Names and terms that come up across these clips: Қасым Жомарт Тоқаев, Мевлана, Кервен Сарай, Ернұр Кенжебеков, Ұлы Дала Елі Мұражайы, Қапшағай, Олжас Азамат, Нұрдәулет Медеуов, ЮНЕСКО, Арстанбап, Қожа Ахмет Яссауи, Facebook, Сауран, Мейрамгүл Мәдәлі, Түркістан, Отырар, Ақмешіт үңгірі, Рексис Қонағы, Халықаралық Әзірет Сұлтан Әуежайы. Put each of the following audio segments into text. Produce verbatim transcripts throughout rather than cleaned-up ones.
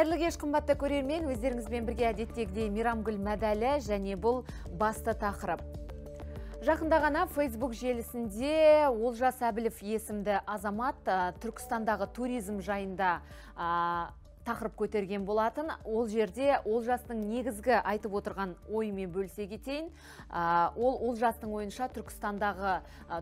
Қайырлы кеш, қымбатты көрермен, өздеріңізбен бірге әдеттегідей Мейрамгүл Мәдәлі және бұл басты тақырып. Жақында ғана Facebook желісінде Олжас Азамат есімді азамат Түркістандағы туризм жайында тақырып көтерген болатын. Ол жерде Олжастың негізгі айтып отырған ойымен бөлсе кетейін. Ол Олжастың ойынша Түркістандағы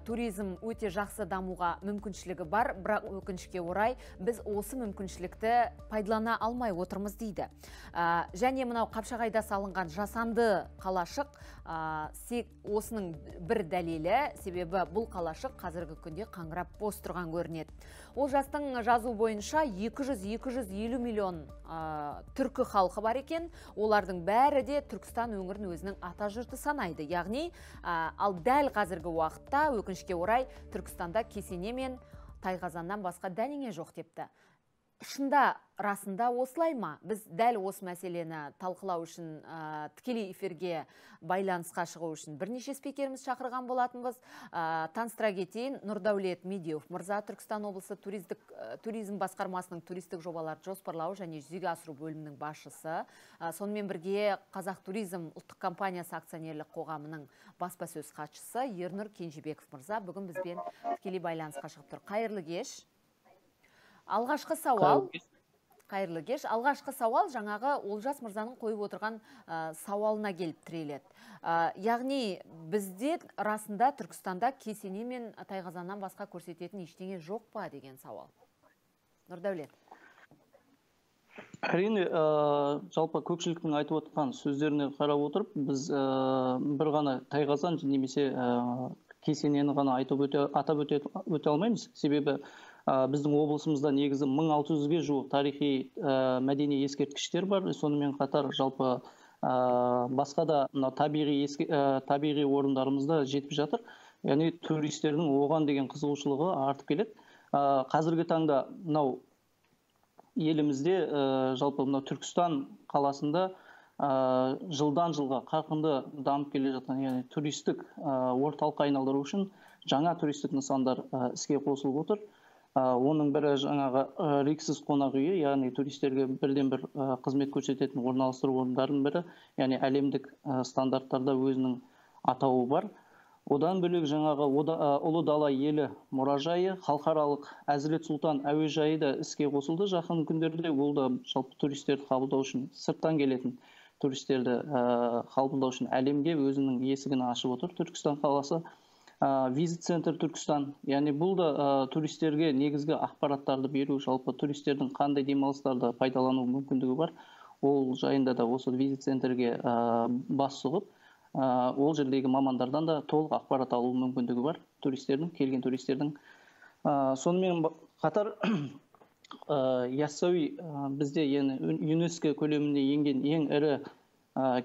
туризм өте жақсы дамуға мүмкіншілігі бар, бірақ өкінішке орай біз осы мүмкіншілікті пайдалана алмай отырмыз дейді. Және мынау Қапшағайда салынған жасанды қалашық осының бір дәлелі, себебі бұл қалашық қазіргі күнде қаңырап бос тұрған көрінеді. Олжастың жазу бойынша екі жүз екі жүз елу миллион түркі халқы бар екен, олардың бәрі де Түркістан өңірін өзінің ата жұрты санайды. Яғни, ал дәл қазіргі уақытта, өкінішке орай, Түркістанда кесене мен тайғазаннан басқа дәнеңе жоқ депті. Шында расында осылай ма? Біз дәл осы мәселені талқылау үшін тікелей эфирге байланысқа шығу үшін бірнеше спикеріміз шақырған болатынбыз. Таныстыра кетейін, Нұрдәулет Медеуов мырза Түркістан облысы туризм басқармасының туристік жобаларды жоспарлау және жүзеге асыру бөлімінің басшысы. Сонымен бірге Қазақ туризм ұлттық компаниясы акционерлік қоғамының баспасөз хатшысы Ернұр Кенжебеков мырза бүгін бізбен тікелей байланысқа шығып тұр. Қайырлы кеш. Алғашқы сауал, қайырлы кеш, алғашқы сауал жаңағы Олжас мырзаның қойып отырған сауалына келіп тіреледі. Яғни бізде расында Түркістанда кесене мен тайғазаннан басқа көрсететін ештеңе жоқ па деген сауал. Нұрдәулет. Әрине, жалпы көпшіліктің айтып отырған сөздеріне қарап отырып, біз бір ғана тайғазан немесе кесенені ғана атап өте алмаймыз, себебі біздің облысымызда негізі мың алты жүзге жуық тарихи мәдени ескерткіштер бар. Сонымен қатар жалпы басқа да табиғи орындарымызда жетіп жатыр. Яғни туристердің оған деген қызығушылығы артып келеді. Қазіргі таңда мынау елімізде жалпы мынау Түркістан қаласында жылдан жылға қарқынды дамып келе жатқан, яғни туристік орталық айналдыру үшін жаңа туристік нысандар іске қосылып отыр. Оның бірі жаңағы Рексис Қонағы үйі, яғни туристерге бірден бір қызмет көрсететін орналастыру орындардың бірі, яғни әлемдік стандарттарда өзінің атауы бар. Одан бөлек жаңағы Ұлы Дала Елі Мұражайы, Халықаралық Әзірет Сұлтан Әуежайы да іске қосылды. Жақын күндерде ол да жалпы туристерді қабылдау үшін, сырттан келетін туристерді қабылдау үшін әлемге өзінің есігін ашып отыр Түркістан қаласы. Визит центр Түркістан, яғни бұл да туристерге негізгі ақпараттарды беру, жалпы туристердің қандай демалыстарды пайдалану мүмкіндігі бар, ол жайында да осы визит центрге бас сұғып, ол жердегі мамандардан да толық ақпарат алу мүмкіндігі бар туристердің, келген туристердің. Сонымен қатар Яссауи бізде ЮНЕСКО көлеміне енген ең ірі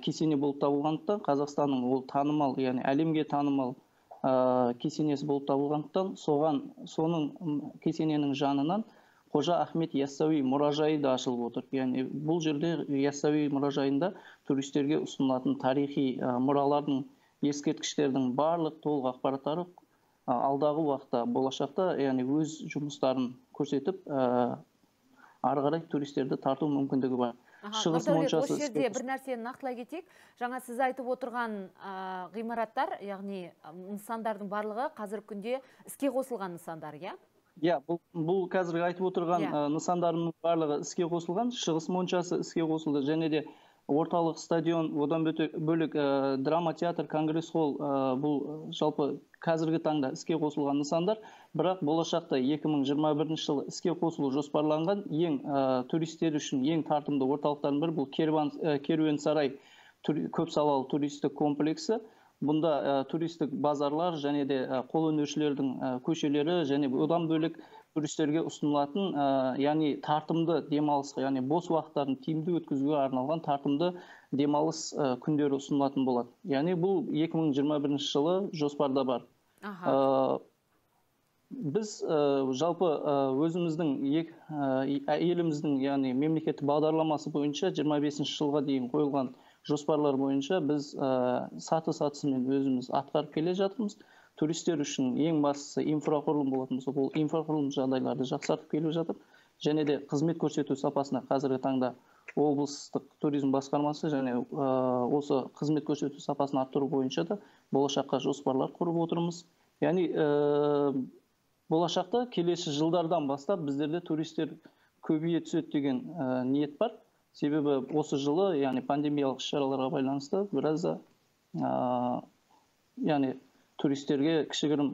кесене болып табылғандықтан, Қазақстанның ол танымал, яғни әлемге танымал кесенесі болып табылғандықтан, соның кесененің жанынан Қожа Ахмет Яссауи мұражайы да ашылып отыр. Яғни бұл жерде Яссауи мұражайында туристерге ұсынылатын тарихи мұралардың, ескерткіштердің барлық толық ақпараттары алдағы уақытта, болашақта өз жұмыстарын көрсетіп, ары қарай туристерді тарту мүмкіндігі бар. Нұрдәулет, осы жерде бір нәрсені нақтылай кетейік. Жаңа сіз айтып отырған ғимараттар, яғни нысандардың барлығы қазіргі күнде іске қосылған нысандар, иә? Иә, бұл қазіргі айтып отырған нысандардың барлығы іске қосылған, шығыс моншасы іске қосылды, және де орталық стадион, одан бөлек драма театр, конгресс-холл, бұл жалпы қазіргі таңда іске қосылған нысандар, бірақ болашақта екі мың жиырма бірінші жылы іске қосылу жоспарланған ең туристер үшін ең тартымды орталықтардың бірі бұл Кервен Сарай көпсалалы туристік комплексі. Бұнда туристік базарлар және де қолөнершілердің көшелері және одан бөлек туристерге ұсынылатын, яғни тартымды демалысқа, яғни бос уақыттарын тиімді өткізуге арналған тартымды демалыс күндері ұсынылатын болады. Яғни бұл екі мың жиырма бірінші жылы жоспарда бар. Біз жалпы өзіміздің еліміздің, яғни мемлекеттік бағдарламасы бойынша жиырма бесінші жылға дейін қойылған жоспарлар бойынша біз саты-сатысымен өзіміз атқарып келе жатырмыз. Туристер үшін ең бастысы инфрақұрылым болатын болса, бұл инфрақұрылым жағдайларды жақсартып келіп жатыр. және де қызмет көрсету сапасына қазіргі таңда облыстық туризм басқармасы және осы қызмет көрсету сапасын арттыру бойынша да болашаққа жоспарлар құрып отырмыз. Яғни болашақта келесі жылдардан бастап біздерде туристер көбейе түседі деген ниет бар. Себебі осы жылы, яғни пандемиялық шараларға байланысты, біраз да яғни туристерге кішігірім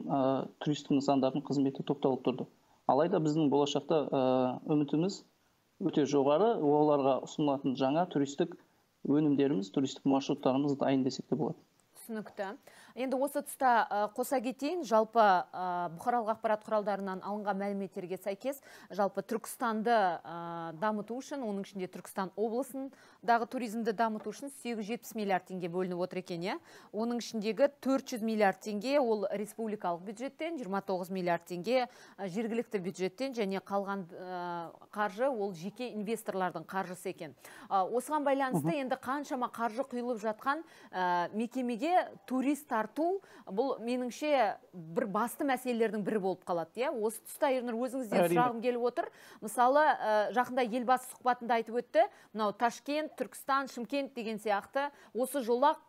туристік нысандардың қызметі тоқталып тұрды. Алайда біздің болашақта үмітіміз өте жоғары, оларға ұсынылатын жаңа туристік өнімдеріміз, туристік маршруттарымыз дайын десек те болады. Түсінікті. Енді осы тұста қоса кетейін, жалпы бұқаралық ақпарат құралдарынан алынған мәліметтерге сәйкес, жалпы Түркістанды дамыту үшін, оның ішінде Түркістан облысындағы туризмді дамыту үшін сегіз жүз жетпіс миллиард теңге бөлініп отыр екен. Оның ішіндегі төрт жүз миллиард теңге ол республикалық бюджеттен, жиырма тоғыз миллиард теңге жергілікті бюджеттен, және қалған қаржы ол жеке инвесторлардың қаржысы екен. Осыған байланысты енді қаншама қаржы құйылып жатқан мекемеге турист тарту, бұл меніңше бір басты мәселелердің бірі болып қалады. Осы тұста, Ернұр, өзіңізден сұрағым келіп отыр. Мысалы, жақында елбасы сұхбатында айтып өтті, Ташкент, Түркістан, Шымкент деген сияқты осы жолақ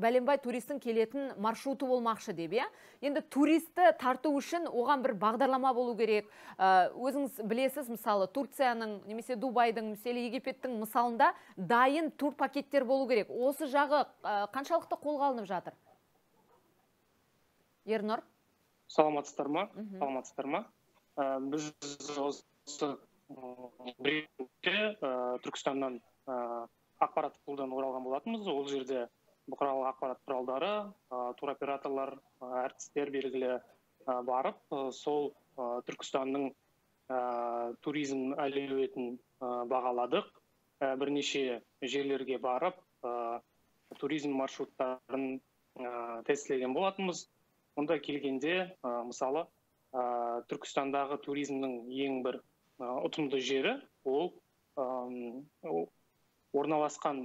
бәленбай туристің келетін маршруты болмақшы деп. Енді туристі тарту үшін оған бір бағдарлама болу керек. Өзіңіз білесіз, мысалы, Турцияның, немесе Дубайдың, немесе Египеттің мысалында дайын тур пакеттер болу керек. Осы жағы қаншалықты қолға алынып жатыр? Ернұр? Саламатсыздар ма? Саламатсыздар ма? Біз осы брифингте Түркістаннан ақпарат қолдан оралған болатынбыз. Ол жерде бұқаралық ақпарат құралдары, туроператорлар, әртістер белгілі барып, сол Түркістанның туризм әлеуетін бағаладық. Бірнеше жерлерге барып, туризм маршруттарын тестілеген болатынбыз. Онда келгенде, мысалы, Түркістандағы туризмнің ең бір ұтымды жері, ол орналасқан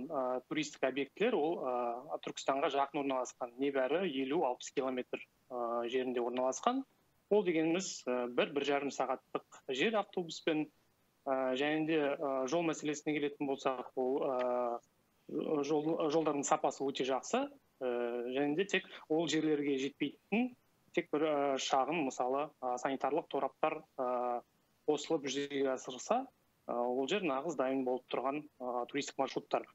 туристік объектілер, ол Түркістанға жақын орналасқан, небәрі елу алпыс километр жерінде орналасқан. Ол дегеніміз бір-бір жарым сағаттық жер автобуспен, және де жол мәселесіне келетін болсақ, ол жолдардың сапасы өте жақсы. Және де тек ол жерлерге жетпейтін тек бір шағын, мысалы, санитарлық тораптар қосылып жүзеге асырылса, ол жер нағыз дайын болып тұрған туристік маршруттар.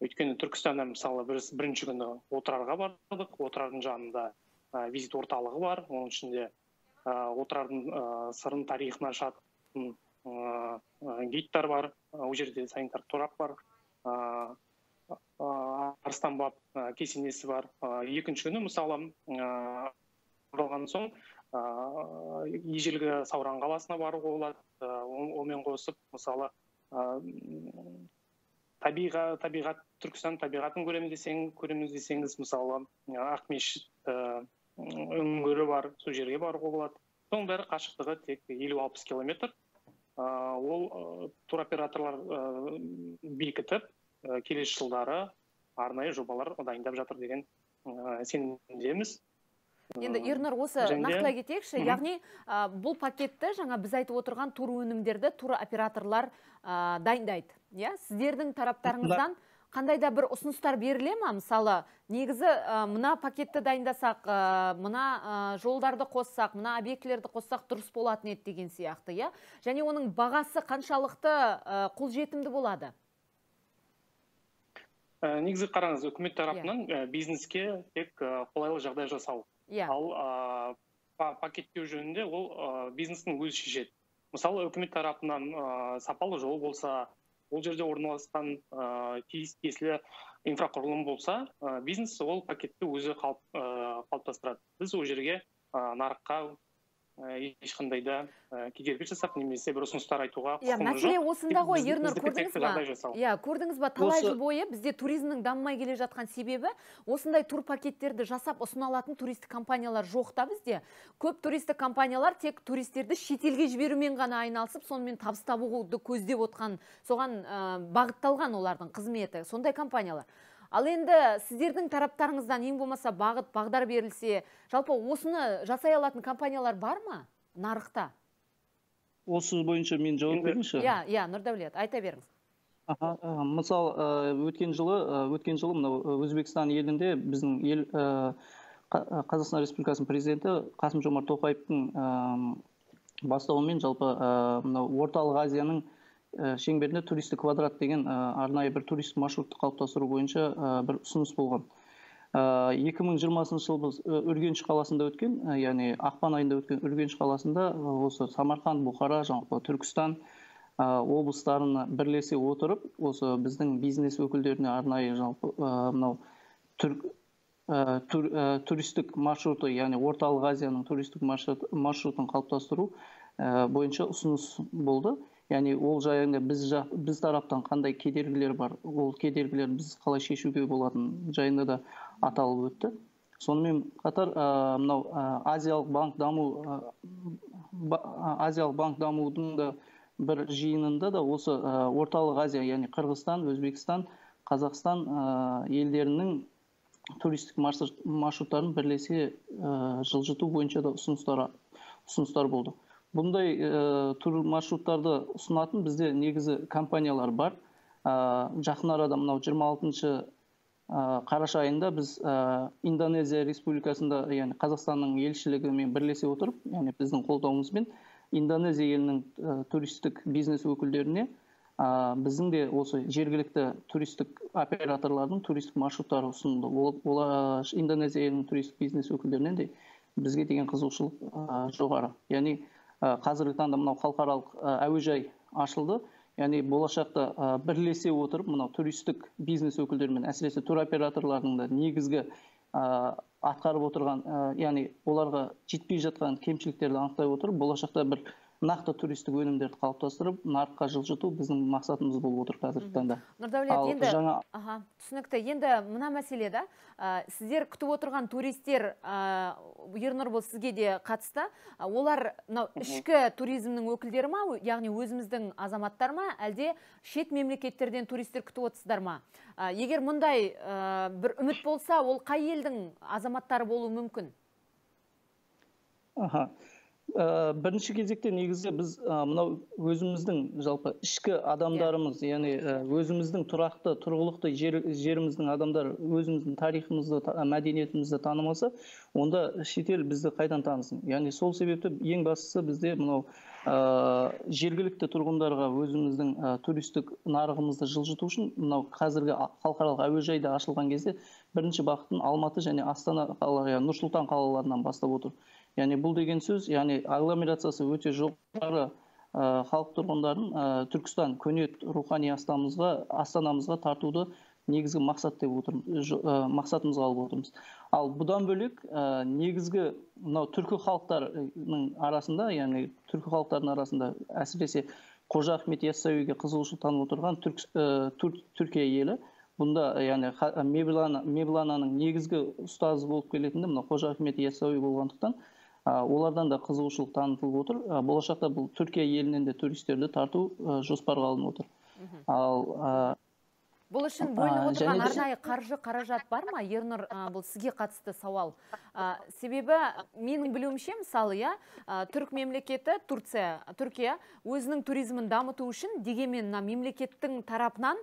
Өйткені Түркістанда, мысалы, бірінші күні отырарға бардық, отырардың жанында визит орталығы бар, оның ішінде отырардың сырын тарихына ашатын гидтар бар, ол жерде санитар торап бар, Арстанбап кесенесі бар. Екінші күні, мысалы, оралған соң ежелгі Сауран қаласына баруға болады. Олмен қосып, мысалы, табиғат, Түркістан табиғатын көреміз десеңіз, мысалы, Ақмешіт үңгірі бар, сол жерге баруға болады. Соның бәрі қашықтығы тек елу алпыс километр. Ол туроператорлар бекітіп, келесі жылдары арнайы жобалар дайындап жатыр деген сенімдеміз. Енді, Ернұр, осы нақтыла кетейікші, яғни бұл пакетті жаңа біз айтып отырған тур өнімдерді туроператорлар дайындайды. Сіздердің тараптарыңыздан қандайда бір ұсыныстар беріле ме? Мысалы, негізі мына пакетті дайындасақ, мына жолдарды қоссақ, мына объектілерді қоссақ дұрыс болатын еді деген сияқты. Және оның бағасы қаншалықты қолжетімді болады? Негізі қараңыз, үкімет тарапынан бизнеске тек қолайлы жағдай жасау. Ал пакеттеу жөнінде ол бизнестің өзі шешеді. Мысалы, үкімет тарапынан сапалы жол болса, ол жерде орналасқан тиісті инфрақұрылым болса, бизнес ол пакетті өзі қалыптастырады. Біз ол жерге нарыққа ешқандай да кедергі жасап, немесе бір ұсыныстар айтуға құқымыз жоқ. Мәселе осында ғой, Ернұр, көрдіңіз ба? Талай жыл бойы бізде туризмнің дамымай келе жатқан себебі, осындай тур пакеттерді жасап ұсыналатын туристік компаниялар жоқ та бізде. Көп туристік компаниялар тек туристерді шетелге жіберумен ғана айналысып, сонымен табыс табуды көздеп отқан, соған бағытталған олардың қызметі, сондай компаниялар. Ал енді сіздердің тараптарыңыздан ең болмаса бағыт, бағдар берілсе, жалпы осыны жасай алатын компаниялар бар ма нарықта? осы бойынша мен жауап берейінші. Иә, иә, Нұрдәулет, айта беріңіз. Мысал, өткен жылы, өткен жылы мынау Өзбекстан елінде біздің ел Қазақстан Республикасының президенті Қасым Жомарт Тоқаевтың бастауымен жалпы мынау Орталық Азияның шеңберінде туристік квадрат деген арнайы бір туристік маршрутты қалыптастыру бойынша бір ұсыныс болған. екі мың жиырмасыншы жылы біз Үргеніш қаласында өткен, яғни ақпан айында өткен Үргеніш қаласында осы Самарқан, Бұқара, жаңағы Түркістан облыстарына бірлесе отырып, осы біздің бизнес өкілдеріне арнайы жалпы мынау туристік маршруты, яғни Орталық Азияның туристік маршрутын қалыптастыру бойынша ұсыныс болды. Яғни ол жайында біз тараптан қандай кедергілер бар, ол кедергілер біз қалай шешуге болатын жайында да аталып өтті. Сонымен қатар мынау Азиялық банк даму Азиялық банк дамудың да бір жиынында да осы Орталық Азия, яғни Қырғызстан, Өзбекстан, Қазақстан елдерінің туристік маршруттарын бірлесе жылжыту бойынша да ұсыныстар болды. Бұндай тур маршруттарды ұсынатын бізде негізі компаниялар бар. Жақын арада мынау жиырма алтыншы қараша айында біз Индонезия Республикасында, яғни Қазақстанның елшілігімен бірлесе отырып, яғни біздің қолдауымызбен Индонезия елінің туристік бизнес өкілдеріне біздің де осы жергілікті туристік операторлардың туристік маршруттары ұсынды. Олар Индонезия елінің туристік бизнес өкілдерінен де бізге деген қызығушылық жоғары. Яғни қазіргі таңда мынау халықаралық әуежай ашылды. Яғни болашақта бірлесе отырып мынау туристік бизнес өкілдерімен, әсіресе туроператорлардың да негізгі атқарып отырған, яғни оларға жетпей жатқан кемшіліктерді анықтай отырып, болашақта бір нақты туристік өнімдерді қалыптастырып, нарыққа жылжыту біздің мақсатымыз болып отыр қазіргі таңда. Нұрдәулет, енді түсінікті, енді мына мәселеде сіздер күтіп отырған туристер, Ернұр, бұл сізге де қатысты, олар ішкі туризмнің өкілдері ма, яғни өзіміздің азаматтар ма, әлде шет мемлекеттерден туристер күтіп отырсыздар ма? Егер мұндай бір үміт болса, ол қай елдің азаматтары болуы мүмкін? Аха. Бірінші кезекте негізі біз мынау өзіміздің жалпы ішкі адамдарымыз, яғни өзіміздің тұрақты, тұрғылықты жеріміздің адамдар өзіміздің тарихымызды, мәдениетімізді танымаса, онда шетел бізді қайдан танысын. Яғни сол себепті ең бастысы бізде мынау жергілікті тұрғындарға өзіміздің туристік нарығымызды жылжыту үшін мынау қазіргі халықаралық әуежайда ашылған кезде бірінші бағытын Алматы және Астана қалалары, Нұр-Сұлтан қалаларынан бастап отыр. Яғни бұл деген сөз, яғни агломерациясы өте жоғары халық тұрғындарын Түркістан көне рухани астанамызға тартуды негізгі мақсат деп отырмыз, мақсатымызға алып отырмыз. Ал бұдан бөлек негізгі мынау түркі халықтарының арасында, яғни түркі халықтарының арасында әсіресе Қожа Ахмет Яссауиге қызығушылық танып отырған Түркия елі. Бұнда Мевлананың негізгі ұстазы болып келетінде мына Қожа Ахмет Яссауи болғандықтан олардан да қызығушылық танытылып отыр. Болашақта бұл Түркия елінен де туристерді тарту жоспарға алынып отыр. Бұл үшін бөлініп отырған арнайы қаржы қаражат бар ма? Ернұр, бұл сізге қатысты сауал. Себебі менің білуімше, мысалы, түрік мемлекеті Түркия өзінің туризмін дамыту үшін дегенмен мемлекеттің тарапынан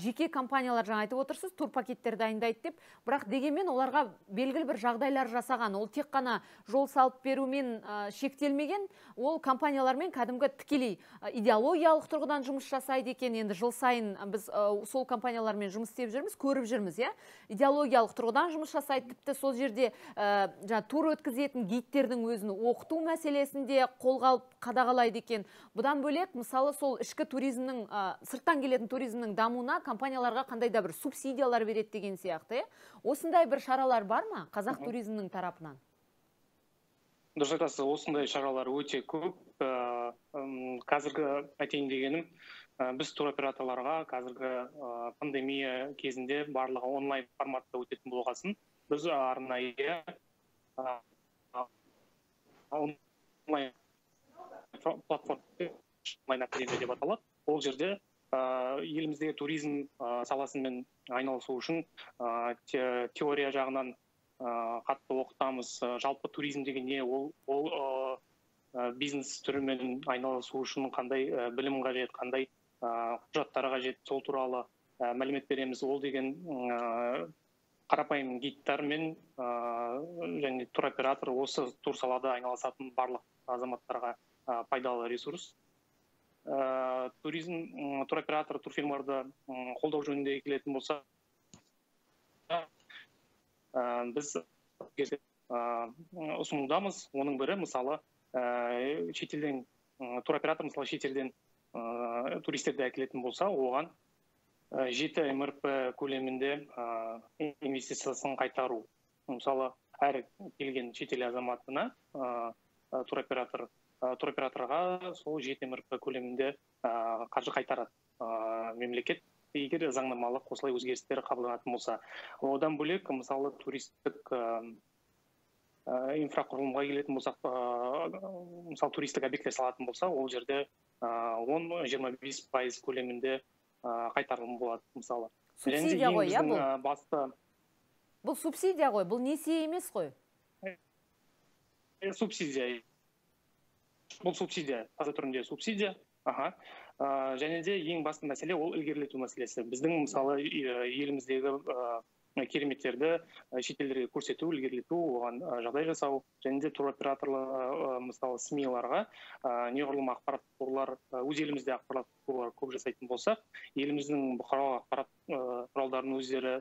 жеке компаниялар, жаңа айтып отырсыз, турпакеттер дайындайды деп, бірақ дегенмен оларға белгілі бір жағдайлар жасаған. Ол тек қана жол салып берумен шектелмеген, ол компаниялармен кәдімгі тікелей идеологиялық тұрғыдан жұмыс жасайды екен. Енді жыл сайын біз сол компаниялармен жұмыс істеп жүрміз, көріп жүрміз, иә? Идеологиялық тұрғыдан жұмыс жасайды, тіпті сол жерде тур өткізетін гидтердің өзін оқыту мәселесінде қолға алып қадағалайды екен. Бұдан бөлек, мысалы, сол ішкі туризмнің, сырттан келетін туризмнің дамуына компанияларға қандай да бір субсидиялар береді деген сияқты. Осындай бір шаралар бар ма қазақ туризмнің тарапынан? Дұрыс айтасыз, осындай шаралар өте көп. Қазіргі айтайын дегенім, біз туроператорларға қазіргі пандемия кезінде барлығы онлайн форматта өтетін болғасын, біз арнайы онлайн платформа деп аталады. Ол жерде еліміздегі туризм саласымен айналысу үшін теория жағынан қатты оқытамыз. Жалпы туризм деген не, ол бизнес түрімен айналысу үшін қандай білім қажет, қандай құжаттар қажет, сол туралы мәлімет береміз. Ол деген қарапайым гидтар мен және туроператор, осы турсалада айналысатын барлық азаматтарға пайдалы ресурс. Туризм, туроператор, турфирмаларды қолдау жөнінде келетін болса, біз ұсынудамыз. Оның бірі, мысалы, шетелден, туроператор, мысалы, шетелден туристерді әкелетін болса, оған жеті эм эр пэ көлемінде инвестициясын қайтару. Мысалы, әр келген шетел азаматына туроператор, туроператорға сол жеті эм эр пэ көлемінде қаржы қайтарады мемлекет, егер заңнамалық осылай өзгерістер қабылданатын болса. Одан бөлек, мысалы, туристік инфрақұрылымға келетін болсақ, мысалы, туристік объектілер салатын болса, ол жерде он жиырма бес пайыз көлемінде қайтарылым болады, мысалы. Субсидия ғой, иә, бұл? Бұл субсидия ғой, бұл несие емес қой? Субсидия. Бұл субсидия, таза түрінде субсидия. Және де ең басты мәселе ол ілгерілету мәселесі. Біздің, мысалы, еліміздегі кереметтерді шетелдерге көрсету, ілгерілету, оған жағдай жасау, және де туроператорлар, мысалы, эс эм и-ларға неғұрлым ақпарат қорлар, өз елімізде ақпарат қорлар көп жасайтын болса, еліміздің бұқаралық ақпарат құралдарын өздері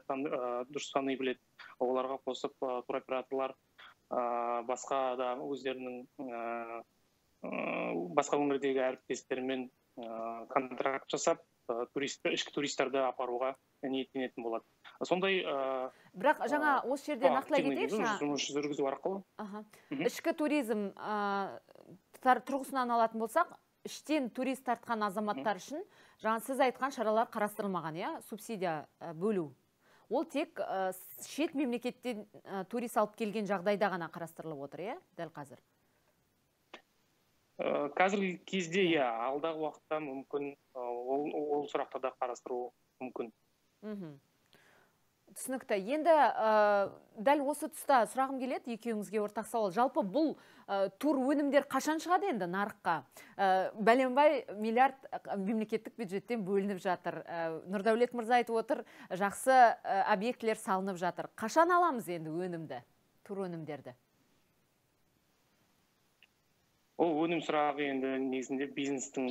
дұрыс тани біледі, оларға қосып туроператорлар басқа да өздерінің басқа өңірдегі әріптестермен контракт жасап, ішкі туристерді апаруға ниеттенетін болады. Сондай... Бірақ жаңа осы жерде нақтылай кетейікші, ішкі туризм тұрғысынан алатын болсақ, іштен турист тартқан азаматтар үшін жаңа сіз айтқан шаралар қарастырылмаған, субсидия бөлу. Ол тек шет мемлекеттен турист алып келген жағдайда ғана қарастырылып отыр, дәл қазір. Қазіргі кезде, иә, алдағы уақытта мүмкін ол сұрақта да қарастыру мүмкін. Түсінікті. Енді дәл осы тұста сұрағым келеді, екеуіңізге ортақ сауал. Жалпы бұл тур өнімдер қашан шығады енді нарыққа? Бәленбай миллиард мемлекеттік бюджеттен бөлініп жатыр. Нұрдәулет мырза айтып отыр, жақсы объектілер салынып жатыр. Қашан аламыз енді өнімді, тур өнімдерді? Ол өнім сұрағы енді негізінде бизнестің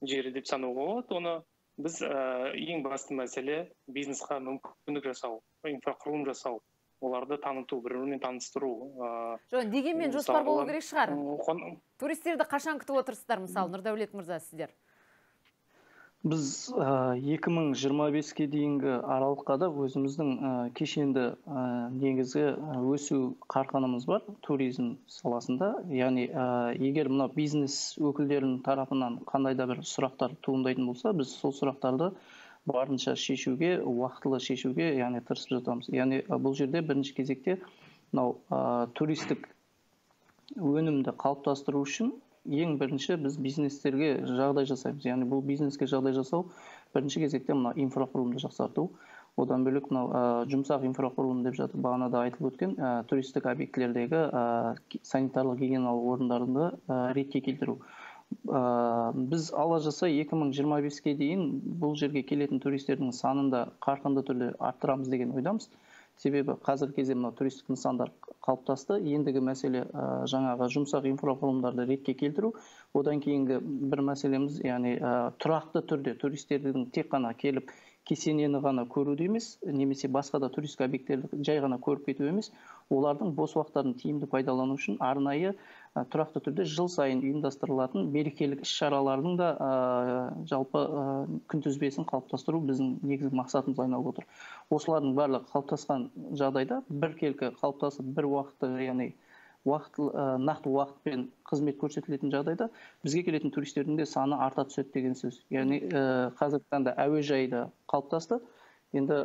жері деп санауға болады. Оны біз ең басты мәселе бизнесқа мүмкіндік жасау, инфрақұрылым жасау, оларды таныту, бір-бірімен таныстыру. Жоқ, дегенмен жоспар болу керек шығар. Туристерді қашан күтіп отырсыздар, мысалы, Нұрдәулет мырза, сіздер? Біз екі мың жиырма беске дейінгі аралыққа да өзіміздің кешенді негізгі өсу қарқынымыз бар туризм саласында. Яғни, егер мына бизнес өкілдерінің тарапынан қандай да бір сұрақтар туындайтын болса, біз сол сұрақтарды барынша шешуге, уақытылы шешуге, яғни тырысып жатамыз. Яғни, бұл жерде бірінші кезекте туристік өнімді қалыптастыру үшін ең бірінші біз бизнестерге жағдай жасаймыз. Яғни бұл бизнеске жағдай жасау, бірінші кезекте мына инфрақұрылымды жақсарту, одан бөлек жұмсақ инфрақұрылым деп жатып бағанада айтып өткен туристік объектілердегі санитарлық гигиеналық орындарында ретке келтіру. Біз алла жаса екі мың жиырма беске дейін бұл жерге келетін туристердің санында қарқынды түрде арттырамыз деген ойдамыз. Себебі қазір кезде мына туристік нысандар қалыптасты. Ендігі мәселе жаңағы жұмсақ инфрақұрылымдарды ретке келтіру. Одан кейінгі бір мәселеміз, яғни тұрақты түрде туристердің тек қана келіп кесенені ғана көруді емес, немесе басқа да туристік объекттерді жай ғана көріп кету емес, олардың бос уақыттарын тиімді пайдалану үшін арнайы тұрақты түрде жыл сайын ұйымдастырылатын мерекелік іс-шаралардың да жалпы күнтізбесін қалыптастыру біздің негізгі мақсатымыз айналып отыр. Осылардың барлығы қалыптасқан жағдайда біркелкі қалыптасып бір уақытты, яғни нақты уақытпен қызмет көрсетілетін жағдайда бізге келетін туристердің де саны арта түседі деген сөз. Яғни қазіргі әуежайда қалыптасты, енді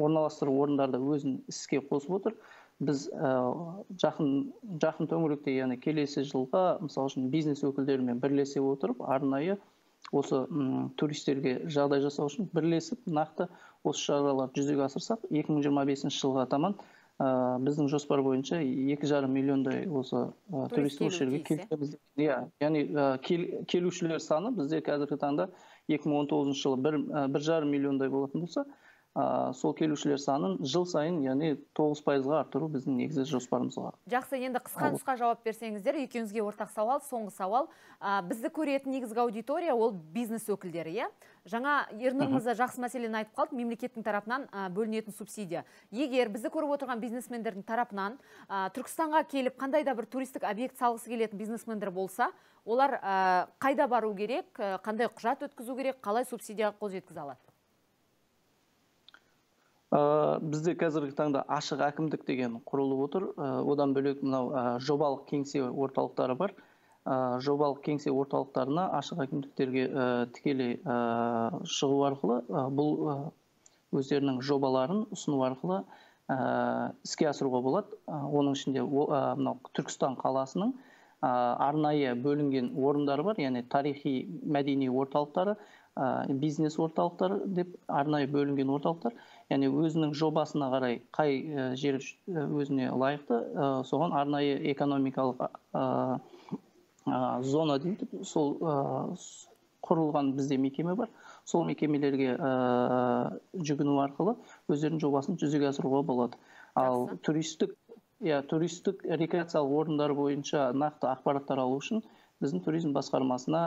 орналастыру орындарды өзін іске қосып отыр. Біз жақын төңіректе, яғни келесі жылға, мысалы үшін, бизнес өкілдерімен бірлесе отырып, арнайы осы туристерге жағдай жасау үшін бірлесіп, нақты осы шаралар жүзеге асырсақ, екі мың жиырма бесінші жылға таман біздің жоспар бойынша екі жарым миллиондай осы турист осы жерге келді. Иә, яғни келушілер саны бізде қазіргі таңда екі мың он тоғызыншы жылы бір жарым миллиондай болатын болса, сол келушілер санын жыл сайын, яғни тоғыз пайызға арттыру біздің негізгі жоспарымызға. Жақсы, енді қысқа-қысқа жауап берсеңіздер, екеуіңізге ортақ сауал, соңғы сауал. Бізді көретін негізгі аудитория ол бизнес өкілдері, иә? Жаңа Ернұр мырза жақсы мәселені айтып қалды, мемлекеттің тарапынан бөлінетін субсидия. Егер бізді көріп отырған бизнесмендердің тарапынан Түркістанға келіп қандай да бір туристік объект салғысы келетін бизнесмендер болса, олар қайда бару керек, қандай құжат өткізу керек, қалай субсидияға қол жеткізе алады? Бізде қазіргі таңда ашық әкімдік деген құрылып отыр. Одан бөлек мынау жобалық кеңсе орталықтары бар. Жобалық кеңсе орталықтарына ашық әкімдіктерге тікелей шығу арқылы, бұл өздерінің жобаларын ұсыну арқылы іске асыруға болады. Оның ішінде Түркістан қаласының арнайы бөлінген орындары бар, яғни тарихи мәдени орталықтары, бизнес орталықтары деп арнайы бөлінген орталықтар, яғни өзінің жобасына қарай қай жер өзіне лайықты, соған арнайы экономикалық зона дейді, сол құрылған бізде мекеме бар, сол мекемелерге жүгіну арқылы өздерінің жобасын жүзеге асыруға болады. Ал туристік, туристік рекреациялық орындар бойынша нақты ақпараттар алу үшін біздің туризм басқармасына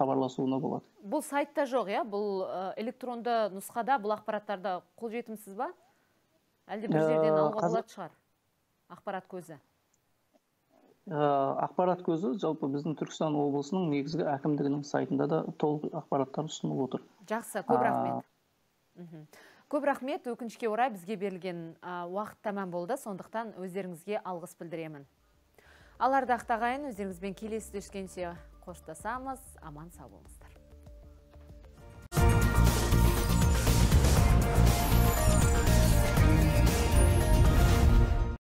хабарласуына болады. Бұл сайтта жоқ, иә? Бұл электронды нұсқада бұл ақпараттарда қол жетімсіз ба? Әлде бір жерден алуға болады шығар ақпарат көзі? Ақпарат көзі жалпы біздің Түркістан облысының негізгі әкімдігінің сайтында да толық ақпараттар ұсынылып отыр. Жақсы, көп рахмет. Көп рахмет, өкінішке орай бізге берілген уақыт тамам болды, сондықтан өздеріңізге алғыс білдіремін. Аларда ақтағайын, өздеріңізбен келесі түскенше қоштасамыз, аман сау болыңыз.